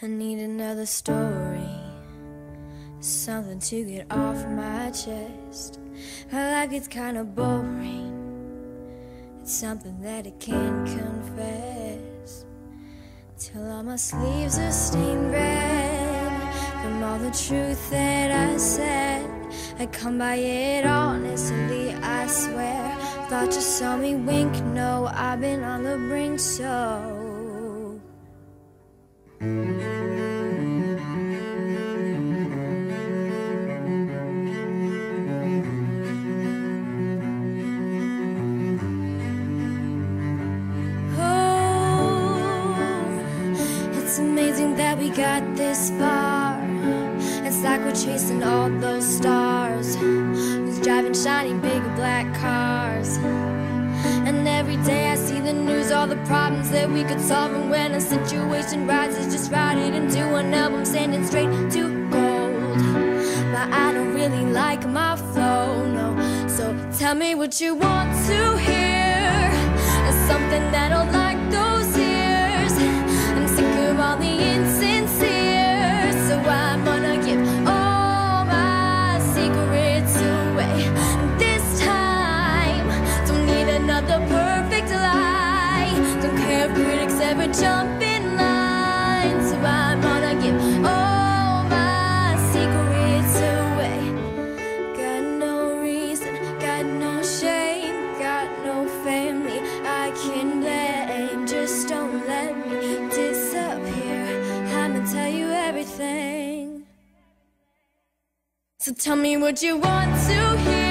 I need another story, something to get off my chest. My life gets kind of boring, it's something that I can't confess. Till all my sleeves are stained red from all the truth that I said. I come by it honestly, I swear. Thought you saw me wink, no, I've been on the brink, so it's amazing that we got this far. It's like we're chasing all those stars, who's driving shiny big black cars. And every day I see the news, all the problems that we could solve. And when a situation rises, just write it into an album, sending straight to gold. But I don't really like my flow, no. So tell me what you want to hear, something that'll like those ears. I'm sick of all the insincere, so I'm gonna give all my secrets away. This time, don't need another perfect lie. Don't care if critics ever jump in line, so I'm gonna give all my secrets away. Got no reason, got no shame, got no family I can blame. Just don't let me disappear, I'ma tell you everything. So tell me what you want to hear.